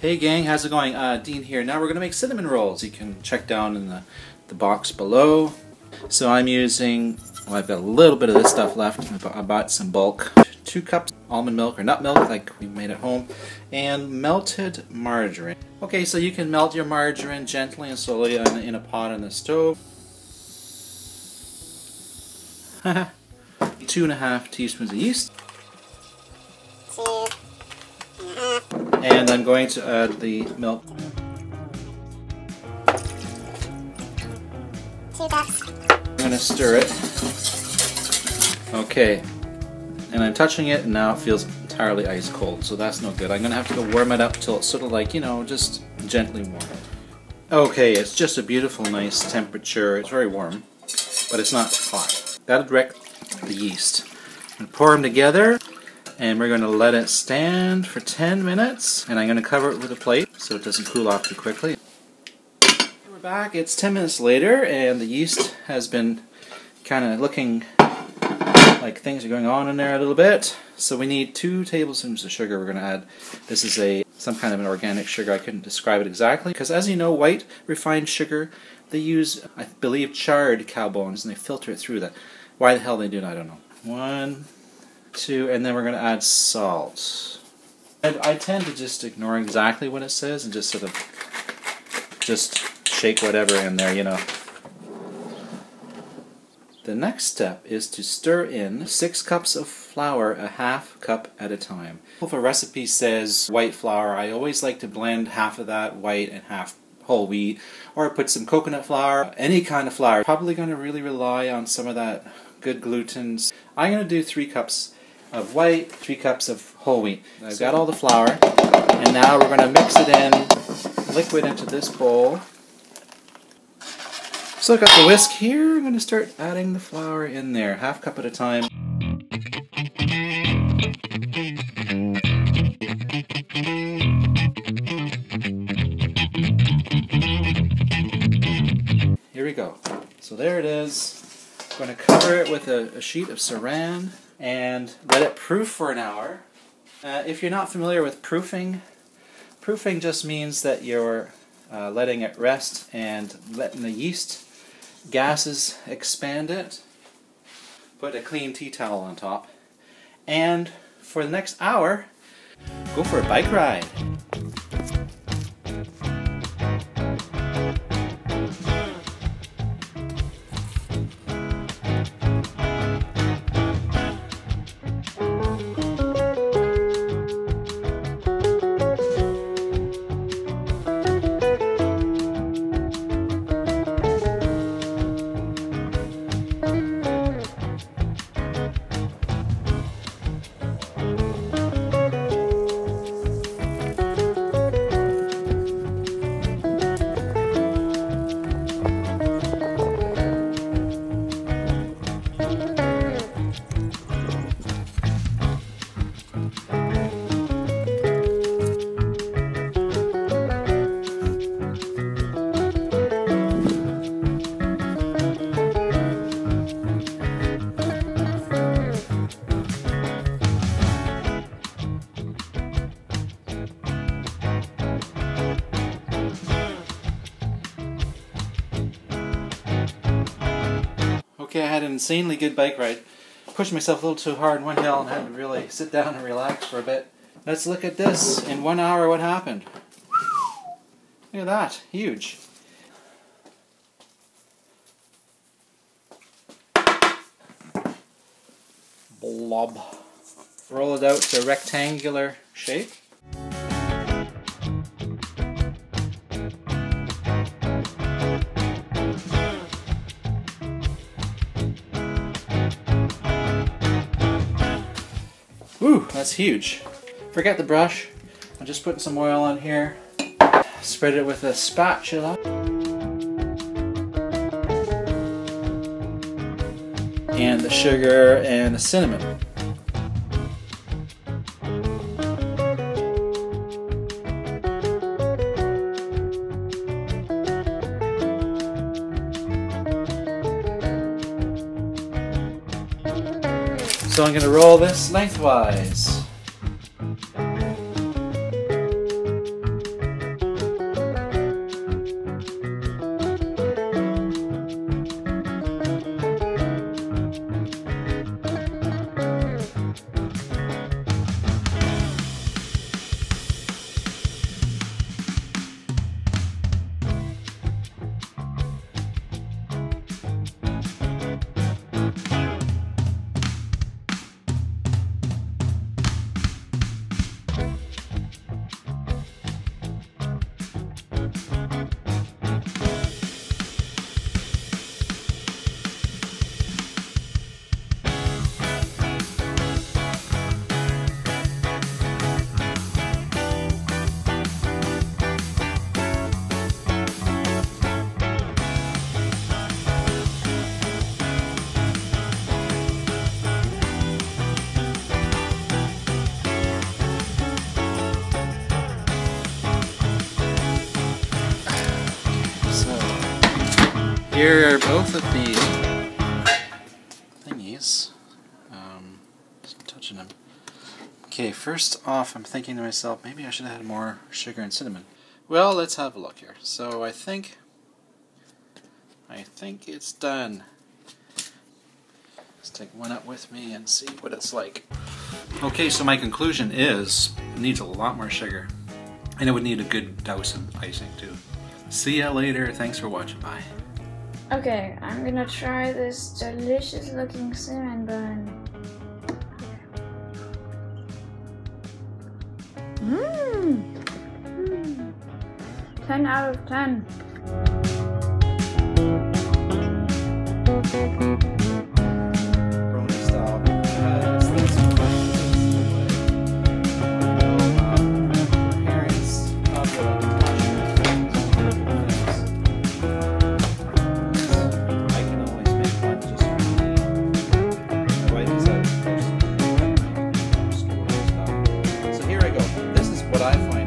Hey gang, how's it going? Dean here. Now we're going to make cinnamon rolls. You can check down in the box below. So I'm using, well, I've got a little bit of this stuff left. I bought some bulk. 2 cups almond milk or nut milk like we made at home, and melted margarine. Okay, so you can melt your margarine gently and slowly in a pot on the stove. 2½ teaspoons of yeast. And I'm going to add the milk. 2 cups. I'm going to stir it. Okay. And I'm touching it and now it feels entirely ice cold, so that's no good. I'm going to have to go warm it up till it's sort of like, you know, just gently warm. Okay, it's just a beautiful, nice temperature. It's very warm, but it's not hot. That'll direct the yeast. I'm going to pour them together and we're going to let it stand for 10 minutes. And I'm going to cover it with a plate so it doesn't cool off too quickly. We're back. It's 10 minutes later and the yeast has been kind of looking like things are going on in there a little bit. So we need 2 tablespoons of sugar we're going to add. This is some kind of an organic sugar. I couldn't describe it exactly because, as you know, white refined sugar, they use, I believe, charred cow bones and they filter it through that. Why the hell they do that, I don't know. 1, 2, and then we're going to add salt. And I tend to just ignore exactly what it says and just sort of just shake whatever in there, you know. The next step is to stir in 6 cups of flour, a half cup at a time. If a recipe says white flour, I always like to blend half of that white and half whole wheat, or put some coconut flour, any kind of flour. Probably going to really rely on some of that good glutens. I'm going to do 3 cups of white, 3 cups of whole wheat. I've got all the flour, and now we're going to mix it in, liquid into this bowl. So I've got the whisk here, I'm going to start adding the flour in there, half cup at a time. Here we go. So there it is. I'm going to cover it with a sheet of saran and let it proof for an hour. If you're not familiar with proofing, proofing just means that you're letting it rest and letting the yeast gases expand it. Put a clean tea towel on top, and for the next hour go for a bike ride. Okay, I had an insanely good bike ride. Pushed myself a little too hard on one hill and had to really sit down and relax for a bit. Let's look at this. In 1 hour, what happened? Look at that. Huge. Blob. Roll it out to a rectangular shape. Ooh, that's huge. Forget the brush. I'm just putting some oil on here. Spread it with a spatula. And the sugar and the cinnamon. So I'm going to roll this lengthwise. Here are both of the thingies. Just touching them. Okay, first off, I'm thinking to myself, maybe I should have had more sugar and cinnamon. Well, let's have a look here. So I think it's done. Let's take one up with me and see what it's like. Okay, so my conclusion is it needs a lot more sugar, and it would need a good dose of icing too. See ya later. Thanks for watching. Bye. Okay, I'm gonna try this delicious looking cinnamon bun. Mmm! 10 out of 10. What I find